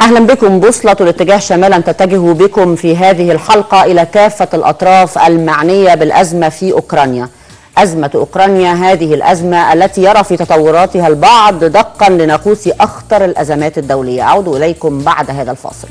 أهلا بكم. بوصلة الاتجاه شمالا تتجه بكم في هذه الحلقة إلى كافة الأطراف المعنية بالأزمة في أوكرانيا. أزمة أوكرانيا، هذه الأزمة التي يرى في تطوراتها البعض دقا لناقوس أخطر الأزمات الدولية. أعود إليكم بعد هذا الفاصل.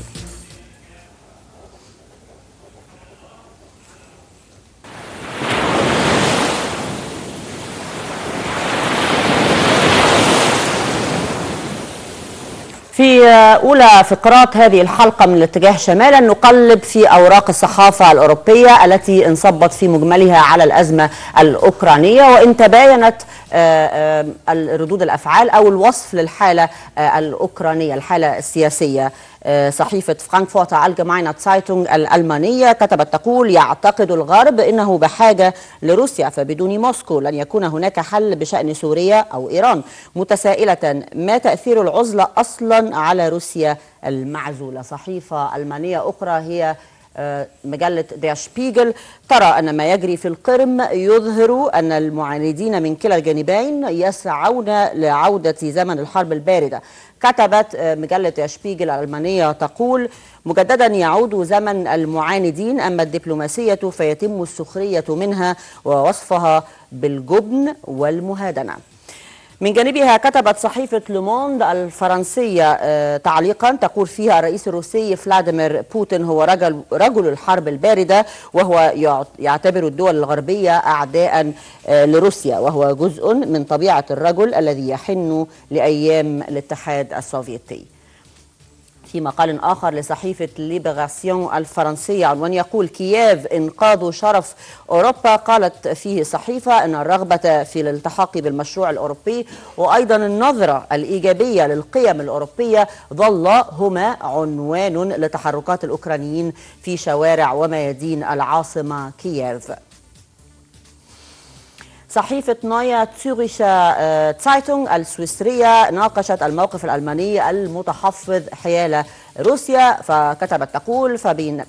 في أولى فقرات هذه الحلقة من الاتجاه شمالا نقلب في أوراق الصحافة الأوروبية التي انصبت في مجملها على الأزمة الأوكرانية، وإن تباينت ردود الأفعال أو الوصف للحالة الأوكرانية، الحالة السياسية. صحيفة فرانكفورتر ألجماينه تسايتونج الألمانية كتبت تقول: يعتقد الغرب إنه بحاجة لروسيا، فبدون موسكو لن يكون هناك حل بشأن سوريا أو إيران، متسائلة ما تأثير العزلة أصلا على روسيا المعزولة. صحيفة ألمانية أخرى هي مجلة دير اشبيغل ترى أن ما يجري في القرم يظهر أن المعاندين من كلا الجانبين يسعون لعودة زمن الحرب الباردة. كتبت مجلة دير اشبيغل الألمانية تقول: مجددا يعود زمن المعاندين، أما الدبلوماسية فيتم السخرية منها ووصفها بالجبن والمهادنة. من جانبها كتبت صحيفة لوموند الفرنسية تعليقا تقول فيها: الرئيس الروسي فلاديمير بوتين هو رجل الحرب الباردة، وهو يعتبر الدول الغربية أعداء لروسيا، وهو جزء من طبيعة الرجل الذي يحن لأيام الاتحاد السوفيتي. في مقال آخر لصحيفة ليبغاسيون الفرنسية عنوان يقول: كييف إنقاذ شرف أوروبا. قالت فيه الصحيفة أن الرغبة في الالتحاق بالمشروع الأوروبي وأيضا النظرة الإيجابية للقيم الأوروبية ظل هما عنوان لتحركات الأوكرانيين في شوارع وميادين العاصمة كييف. صحيفة نويير زيريشر تايتونج السويسرية ناقشت الموقف الألماني المتحفظ حيال روسيا، فكتبت تقول: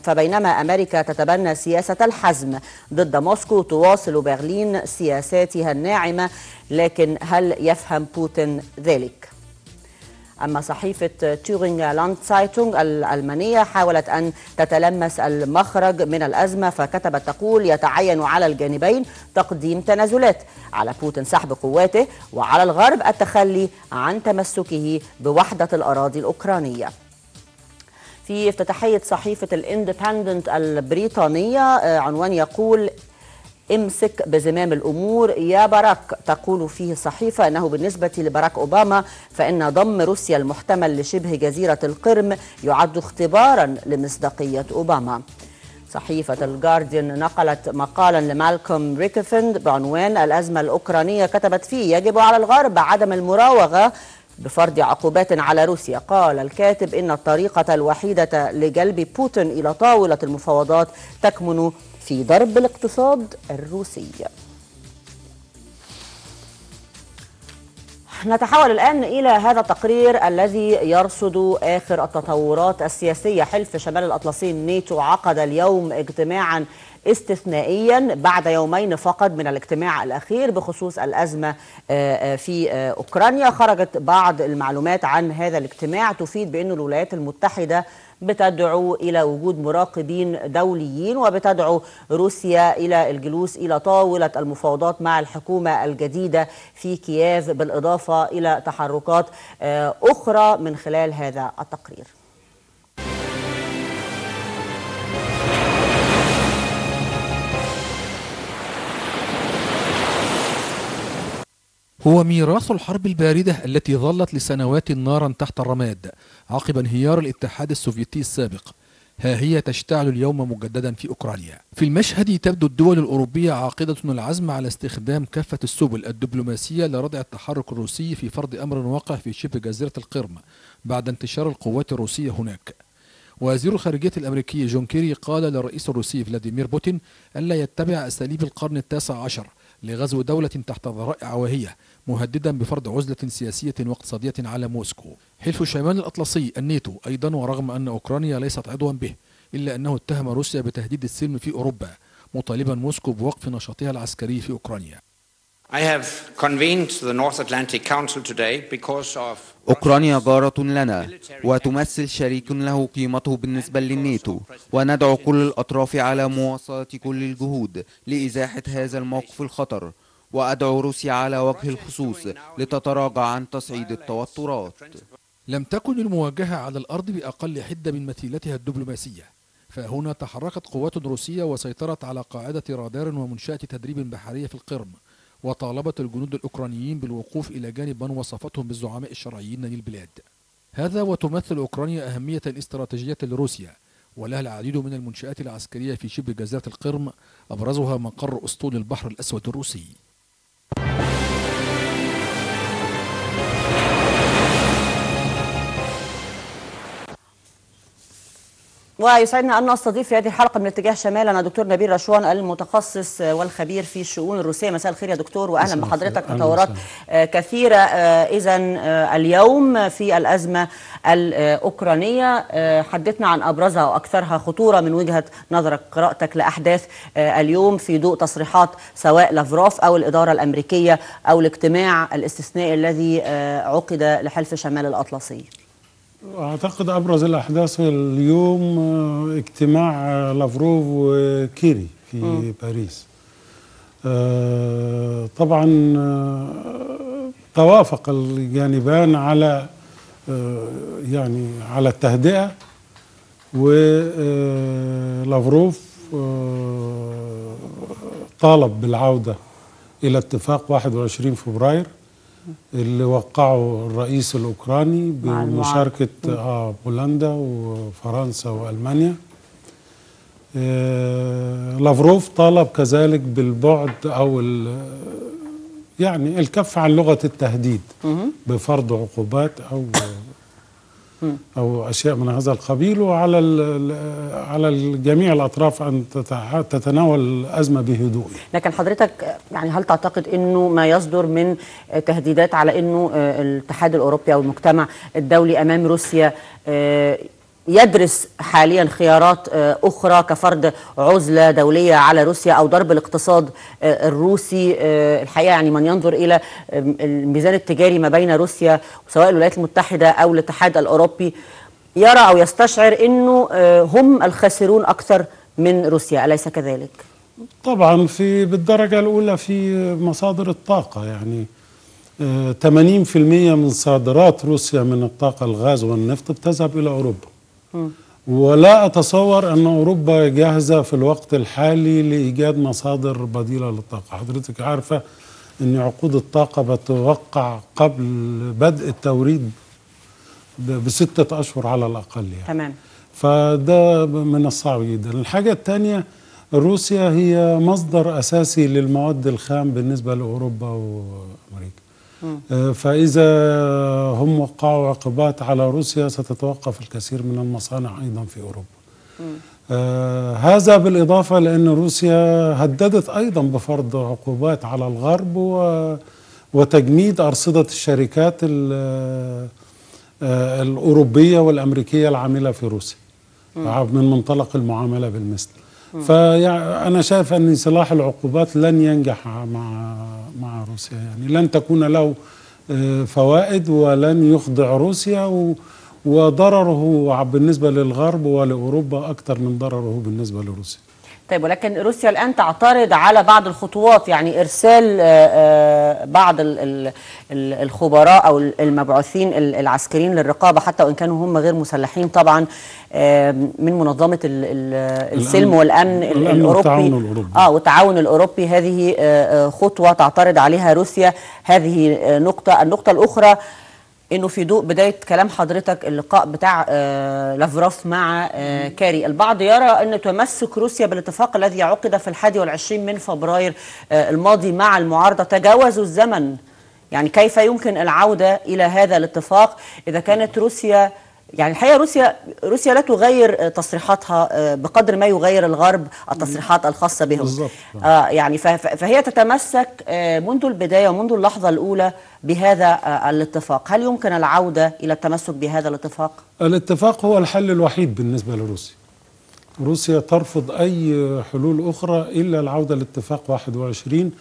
فبينما أمريكا تتبنى سياسة الحزم ضد موسكو، تواصل برلين سياساتها الناعمة، لكن هل يفهم بوتين ذلك؟ أما صحيفة تورينج لاند سايتونج الألمانية حاولت أن تتلمس المخرج من الأزمة، فكتبت تقول: يتعين على الجانبين تقديم تنازلات، على بوتين سحب قواته، وعلى الغرب التخلي عن تمسكه بوحدة الأراضي الأوكرانية. في افتتاحية صحيفة الإندبندنت البريطانية عنوان يقول: امسك بزمام الأمور يا باراك. تقول فيه الصحيفة أنه بالنسبة لباراك أوباما فإن ضم روسيا المحتمل لشبه جزيرة القرم يعد اختبارا لمصداقية أوباما. صحيفة الجاردين نقلت مقالا لمالكوم ريكفند بعنوان: الأزمة الأوكرانية. كتبت فيه: يجب على الغرب عدم المراوغة بفرض عقوبات على روسيا. قال الكاتب إن الطريقة الوحيدة لجلب بوتين إلى طاولة المفاوضات تكمن في ضرب الاقتصاد الروسي. نتحول الآن إلى هذا التقرير الذي يرصد آخر التطورات السياسية. حلف شمال الأطلسي الناتو عقد اليوم اجتماعا استثنائيا بعد يومين فقط من الاجتماع الأخير بخصوص الأزمة في أوكرانيا. خرجت بعض المعلومات عن هذا الاجتماع تفيد بأن الولايات المتحدة بتدعو إلى وجود مراقبين دوليين، وبتدعو روسيا إلى الجلوس إلى طاولة المفاوضات مع الحكومة الجديدة في كييف، بالإضافة إلى تحركات أخرى من خلال هذا التقرير. هو ميراث الحرب الباردة التي ظلت لسنوات نارا تحت الرماد عقب انهيار الاتحاد السوفيتي السابق، ها هي تشتعل اليوم مجددا في أوكرانيا. في المشهد تبدو الدول الأوروبية عاقدة العزم على استخدام كافة السبل الدبلوماسية لردع التحرك الروسي في فرض أمر واقع في شبه جزيرة القرم بعد انتشار القوات الروسية هناك. وزير الخارجية الأمريكي جون كيري قال للرئيس الروسي فلاديمير بوتين ألا يتبع أساليب القرن التاسع عشر لغزو دولة تحت ذراء عواهية، مهددا بفرض عزلة سياسية واقتصادية على موسكو. حلف شمال الأطلسي الناتو أيضا، ورغم أن أوكرانيا ليست عضوا به، إلا أنه اتهم روسيا بتهديد السلم في أوروبا، مطالبا موسكو بوقف نشاطها العسكري في أوكرانيا. أوكرانيا جارة لنا وتمثل شريك له قيمته بالنسبة للناتو، وندعو كل الأطراف على مواصلة كل الجهود لإزاحة هذا الموقف الخطر، وأدعو روسيا على وجه الخصوص لتتراجع عن تصعيد التوترات. لم تكن المواجهة على الأرض بأقل حدة من مثيلتها الدبلوماسية، فهنا تحركت قوات روسية وسيطرت على قاعدة رادار ومنشأة تدريب بحرية في القرم، وطالبت الجنود الأوكرانيين بالوقوف إلى جانب من وصفتهم بالزعماء الشرعيين للبلاد. هذا وتمثل أوكرانيا أهمية استراتيجية لروسيا، ولها العديد من المنشآت العسكرية في شبه جزيرة القرم، أبرزها مقر أسطول البحر الأسود الروسي. ويسعدنا أن نستضيف في هذه الحلقة من اتجاه شمالا الدكتور نبيل رشوان المتخصص والخبير في الشؤون الروسية. مساء الخير يا دكتور، وأهلا بحضرتك. تطورات كثيرة إذا اليوم في الأزمة الأوكرانية، حدثنا عن أبرزها وأكثرها خطورة من وجهة نظرك، قراءتك لأحداث اليوم في ضوء تصريحات سواء لافروف أو الإدارة الأمريكية أو الاجتماع الاستثنائي الذي عقد لحلف شمال الأطلسي. أعتقد أبرز الأحداث اليوم اجتماع لافروف وكيري في باريس. طبعا توافق الجانبان على على التهدئة، ولافروف طالب بالعودة إلى اتفاق 21 فبراير اللي وقعه الرئيس الأوكراني بمشاركة بولندا وفرنسا وألمانيا. لافروف طالب كذلك بالبعد أو الكف عن لغة التهديد بفرض عقوبات أو أشياء من هذا القبيل، وعلى على جميع الأطراف أن تتناول الأزمة بهدوء. لكن حضرتك هل تعتقد أنه ما يصدر من تهديدات على أنه الاتحاد الأوروبي أو المجتمع الدولي أمام روسيا يدرس حاليا خيارات أخرى كفرض عزلة دولية على روسيا أو ضرب الاقتصاد الروسي؟ الحقيقة من ينظر إلى الميزان التجاري ما بين روسيا سواء الولايات المتحدة أو الاتحاد الأوروبي يرى أو يستشعر أنه هم الخاسرون أكثر من روسيا، أليس كذلك؟ طبعا بالدرجة الأولى في مصادر الطاقة، 80% من صادرات روسيا من الطاقة الغاز والنفط بتذهب إلى أوروبا، ولا أتصور أن أوروبا جاهزة في الوقت الحالي لإيجاد مصادر بديلة للطاقة. حضرتك عارفة أن عقود الطاقة بتوقع قبل بدء التوريد ب6 أشهر على الأقل تمام. فده من الصعب جدا. الحاجة الثانية، روسيا هي مصدر أساسي للمواد الخام بالنسبة لأوروبا وأمريكا، فإذا هم وقعوا عقوبات على روسيا ستتوقف الكثير من المصانع أيضا في أوروبا. هذا بالإضافة لأن روسيا هددت أيضا بفرض عقوبات على الغرب وتجميد أرصدة الشركات الأوروبية والأمريكية العاملة في روسيا من منطلق المعاملة بالمثل. فأنا شايف أن سلاح العقوبات لن ينجح مع روسيا، لن تكون له فوائد ولن يخضع روسيا، وضرره بالنسبة للغرب ولأوروبا أكثر من ضرره بالنسبة لروسيا. طيب، ولكن روسيا الآن تعترض على بعض الخطوات، إرسال بعض الخبراء أو المبعوثين العسكريين للرقابة حتى وإن كانوا هم غير مسلحين طبعا من منظمة السلم والأمن الأوروبي والتعاون الأوروبي. هذه خطوة تعترض عليها روسيا، هذه نقطة. النقطة الأخرى انه في ضوء بدايه كلام حضرتك اللقاء بتاع لافروف مع كاري، البعض يرى ان تمسك روسيا بالاتفاق الذي عقد في 21 من فبراير الماضي مع المعارضه تجاوزوا الزمن. كيف يمكن العوده الى هذا الاتفاق اذا كانت روسيا الحقيقه روسيا لا تغير تصريحاتها بقدر ما يغير الغرب التصريحات الخاصه بهم بالظبط. فهي تتمسك منذ البدايه ومنذ اللحظه الاولى بهذا الاتفاق. هل يمكن العوده الى التمسك بهذا الاتفاق؟ الاتفاق هو الحل الوحيد بالنسبه لروسيا. روسيا ترفض اي حلول اخرى الا العوده لاتفاق 21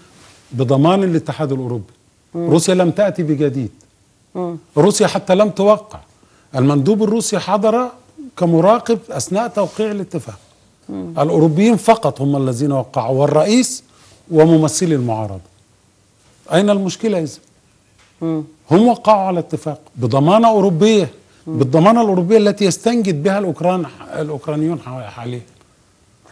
بضمان الاتحاد الأوروبي. روسيا لم تأتي بجديد. روسيا حتى لم توقع. المندوب الروسي حضر كمراقب أثناء توقيع الاتفاق. الأوروبيين فقط هم الذين وقعوا، والرئيس وممثلي المعارضة. أين المشكلة إذا؟ هم وقعوا على اتفاق بضمانة أوروبية، بالضمانة الأوروبية التي يستنجد بها الأوكرانيون حاليا.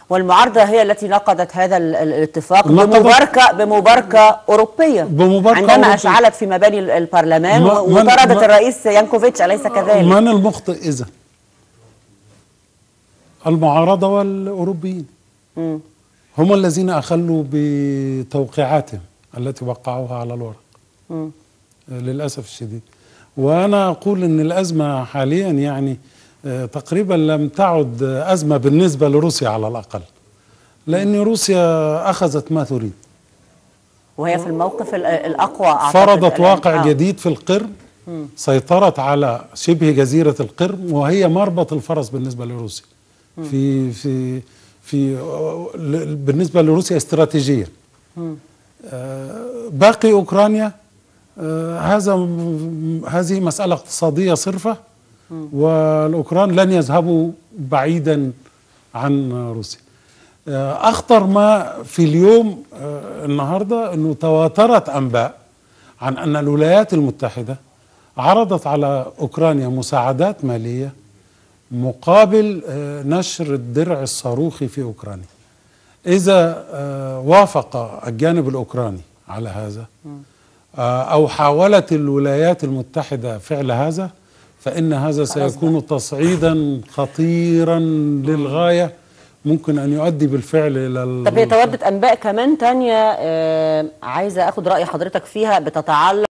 والمعارضة هي التي نقضت هذا الاتفاق بمباركة أوروبية، عندما أشعلت في مباني البرلمان وطردت الرئيس يانكوفيتش، أليس كذلك؟ من المخطئ إذا؟ المعارضة والأوروبيين. هم الذين أخلوا بتوقيعاتهم التي وقعوها على الورق للأسف الشديد. وأنا أقول أن الأزمة حاليا يعني تقريبا لم تعد أزمة بالنسبة لروسيا على الأقل، لأن روسيا أخذت ما تريد وهي في الموقف الأقوى. فرضت واقع جديد في القرم، سيطرت على شبه جزيرة القرم وهي مربط الفرس بالنسبة لروسيا في في في بالنسبة لروسيا استراتيجيا. باقي أوكرانيا هذه مسألة اقتصادية صرفة، والأوكران لن يذهبوا بعيدا عن روسيا. أخطر ما في اليوم النهاردة أنه تواترت أنباء عن أن الولايات المتحدة عرضت على أوكرانيا مساعدات مالية مقابل نشر الدرع الصاروخي في أوكرانيا. إذا وافق الجانب الأوكراني على هذا أو حاولت الولايات المتحدة فعل هذا، فإن هذا سيكون تصعيدا خطيرا للغاية، ممكن أن يؤدي بالفعل إلى. طب هي توردت أنباء كمان تانية عايزة أخد رأي حضرتك فيها بتتعلق